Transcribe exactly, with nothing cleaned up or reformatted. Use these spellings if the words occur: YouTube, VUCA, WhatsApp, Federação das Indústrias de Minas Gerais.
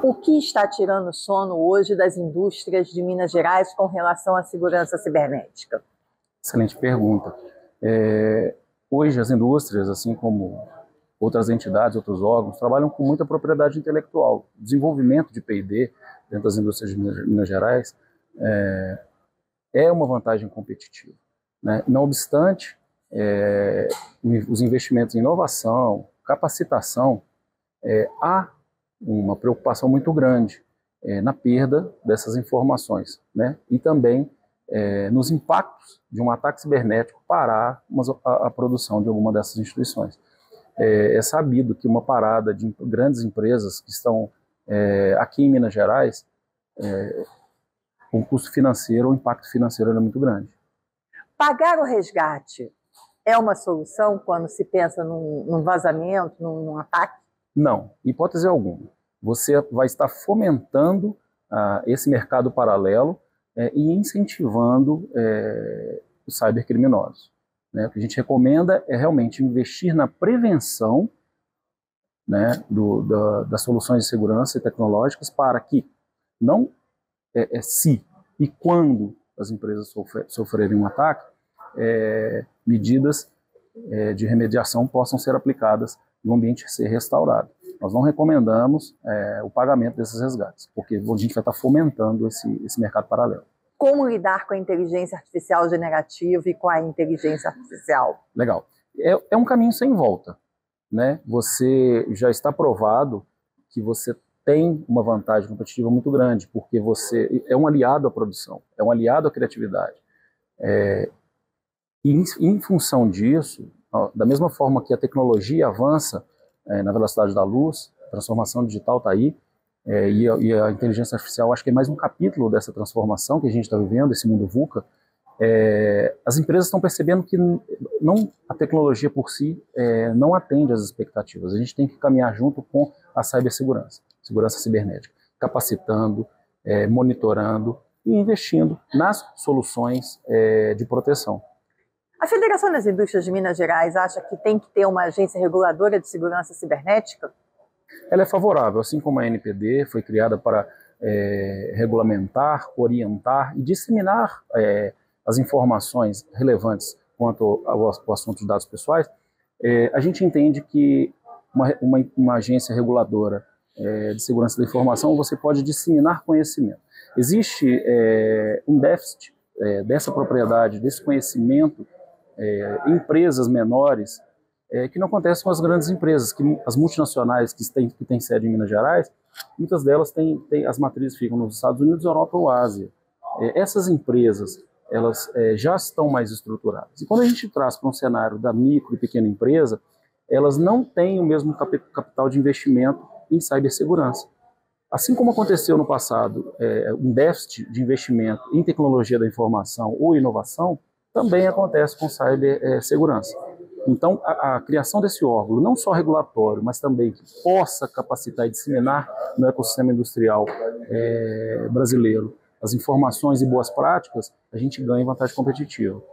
O que está tirando o sono hoje das indústrias de Minas Gerais com relação à segurança cibernética? Excelente pergunta. É, hoje as indústrias, assim como outras entidades, outros órgãos, trabalham com muita propriedade intelectual. O desenvolvimento de P e D dentro das indústrias de Minas Gerais é, é uma vantagem competitiva, né? Não obstante, é, os investimentos em inovação, capacitação, é, há uma preocupação muito grande é, na perda dessas informações, né? E também é, nos impactos de um ataque cibernético parar uma, a, a produção de alguma dessas instituições. É, é sabido que uma parada de grandes empresas que estão é, aqui em Minas Gerais, é, um custo financeiro, um impacto financeiro é muito grande. Pagar o resgate é uma solução quando se pensa num, num vazamento, num, num ataque? Não, hipótese alguma. Você vai estar fomentando ah, esse mercado paralelo eh, e incentivando eh, os cybercriminosos, né? O que a gente recomenda é realmente investir na prevenção, né, do, da, das soluções de segurança e tecnológicas para que não eh, eh, se e quando as empresas sofrer, sofrerem um ataque, eh, medidas eh, de remediação possam ser aplicadas e o ambiente ser restaurado. Nós não recomendamos é, o pagamento desses resgates, porque a gente vai estar fomentando esse, esse mercado paralelo. Como lidar com a inteligência artificial generativa e com a inteligência artificial? Legal. É, é um caminho sem volta, né? Você já está provado que você tem uma vantagem competitiva muito grande, porque você é um aliado à produção, é um aliado à criatividade. É, e em, em função disso, da mesma forma que a tecnologia avança é, na velocidade da luz, a transformação digital está aí, é, e, a, e a inteligência artificial acho que é mais um capítulo dessa transformação que a gente está vivendo, esse mundo VUCA, é, as empresas estão percebendo que não, a tecnologia por si é, não atende às expectativas. A gente tem que caminhar junto com a cibersegurança, segurança cibernética, capacitando, é, monitorando e investindo nas soluções é, de proteção. A Federação das Indústrias de Minas Gerais acha que tem que ter uma agência reguladora de segurança cibernética? Ela é favorável, assim como a N P D foi criada para é, regulamentar, orientar e disseminar é, as informações relevantes quanto ao, ao assunto de dados pessoais, é, a gente entende que uma, uma, uma agência reguladora é, de segurança da informação, você pode disseminar conhecimento. Existe é, um déficit é, dessa propriedade, desse conhecimento, É, empresas menores, é, que não acontece com as grandes empresas, que as multinacionais que têm, que têm sede em Minas Gerais, muitas delas têm, têm, as matrizes ficam nos Estados Unidos, Europa ou Ásia. É, essas empresas, elas é, já estão mais estruturadas. E quando a gente traz para um cenário da micro e pequena empresa, elas não têm o mesmo capital de investimento em cibersegurança. Assim como aconteceu no passado, é, um déficit de investimento em tecnologia da informação ou inovação, também acontece com cibersegurança. Então, a, a criação desse órgão, não só regulatório, mas também que possa capacitar e disseminar no ecossistema industrial é, brasileiro as informações e boas práticas, a gente ganha vantagem competitiva.